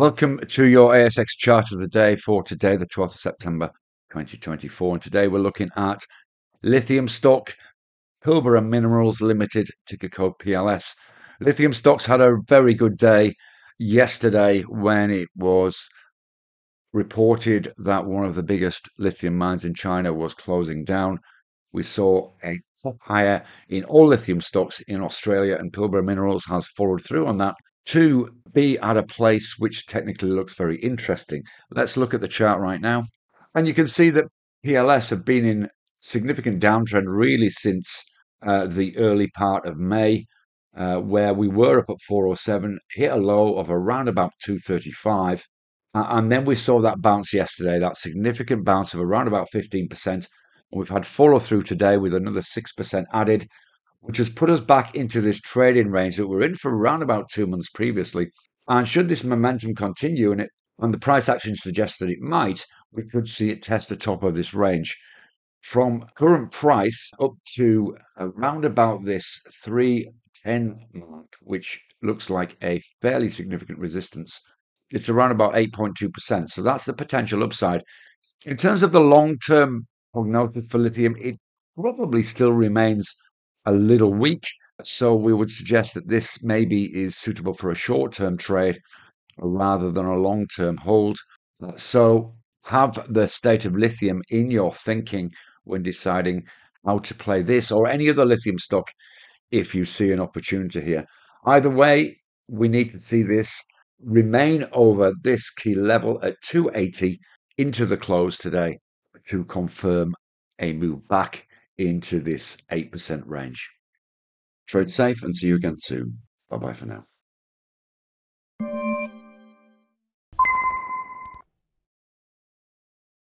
Welcome to your ASX chart of the day for today, the 12th of September 2024. And today we're looking at lithium stock, Pilbara Minerals Limited, ticker code PLS. Lithium stocks had a very good day yesterday when it was reported that one of the biggest lithium mines in China was closing down. We saw a top higher in all lithium stocks in Australia, and Pilbara Minerals has followed through on that to be at a place which technically looks very interesting. Let's look at the chart right now. And you can see that PLS have been in significant downtrend really since the early part of May, where we were up at 407, hit a low of around about 235. And then we saw that bounce yesterday, that significant bounce of around about 15%. And we've had follow through today with another 6% added, which has put us back into this trading range that we're in for around about 2 months previously. And should this momentum continue, and the price action suggests that it might, we could see it test the top of this range. From current price up to around about this 310 mark, which looks like a fairly significant resistance, it's around about 8.2%. So that's the potential upside. In terms of the long-term prognosis for lithium, it probably still remains a little weak, so we would suggest that this maybe is suitable for a short-term trade rather than a long-term hold. So have the state of lithium in your thinking when deciding how to play this or any other lithium stock if you see an opportunity here. Either way, we need to see this remain over this key level at 280 into the close today to confirm a move back into this 8% range. Trade safe and see you again soon. Bye-bye for now.